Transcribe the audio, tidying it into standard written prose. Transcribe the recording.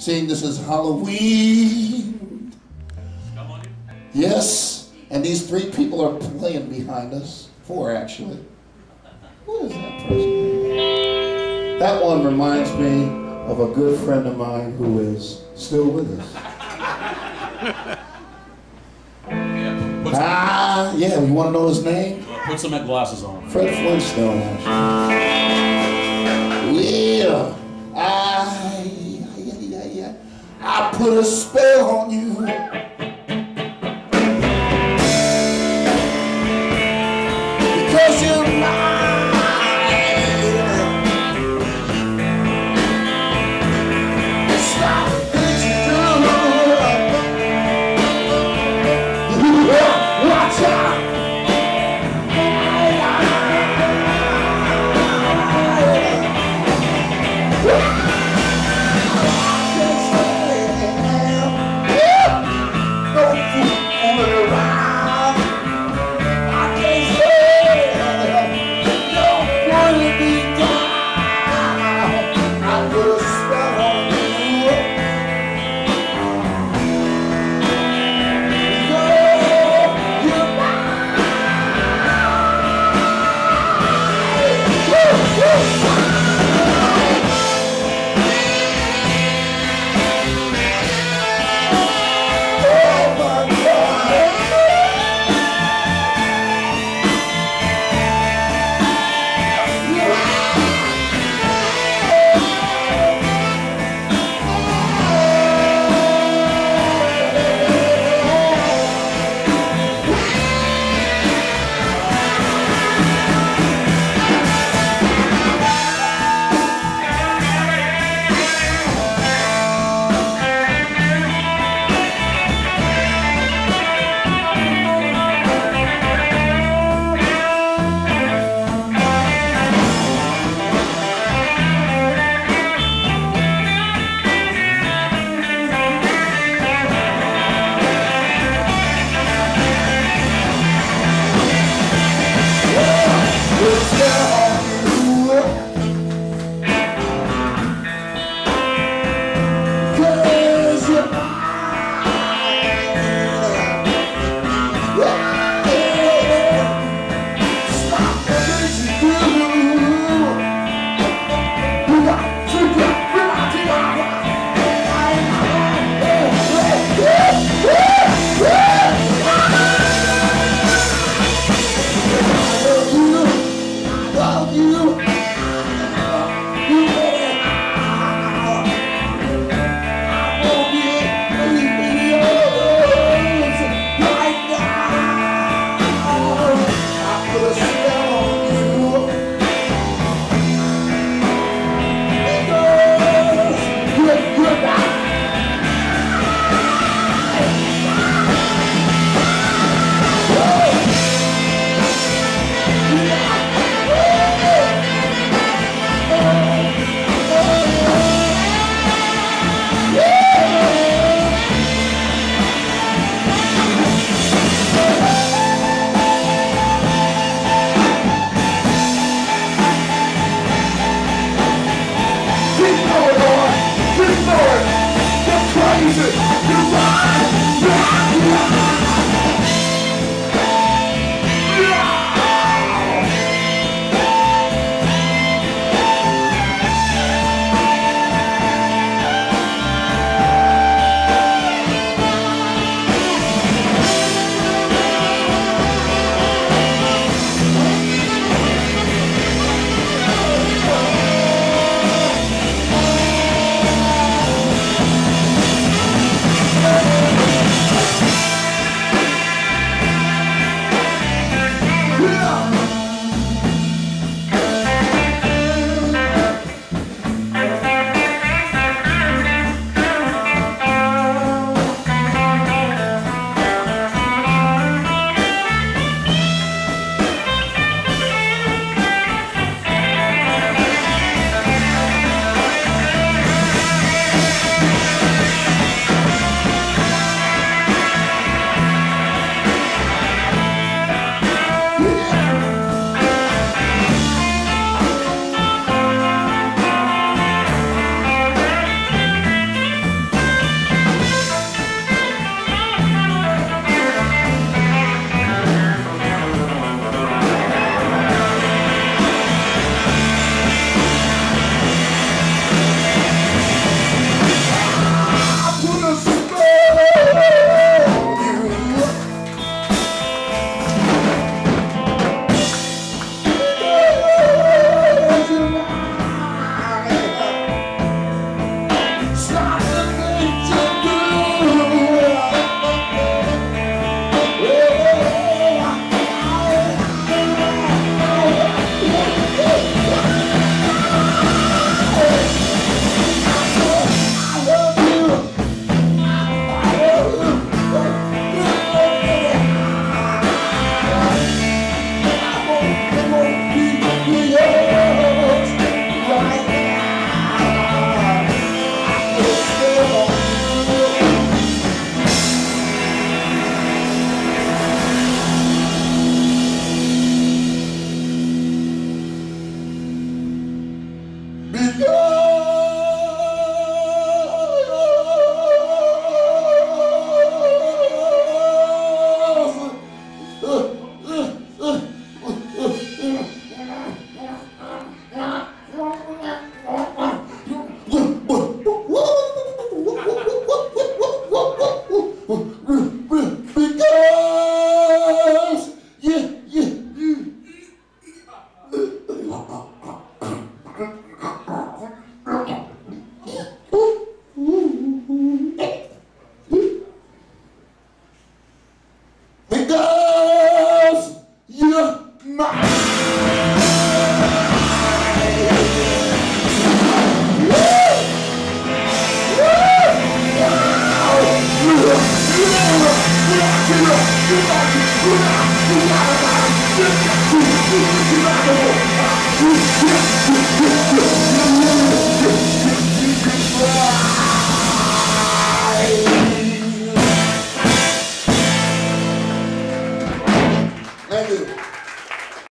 saying this is Halloween. Come on in. Yes, and these three people are playing behind us. Four, actually. What is that person? That one reminds me of a good friend of mine who is still with us. Yeah, you want to know his name? Put some glasses on. Fred Flintstone, actually. Yeah. I put a spell on you.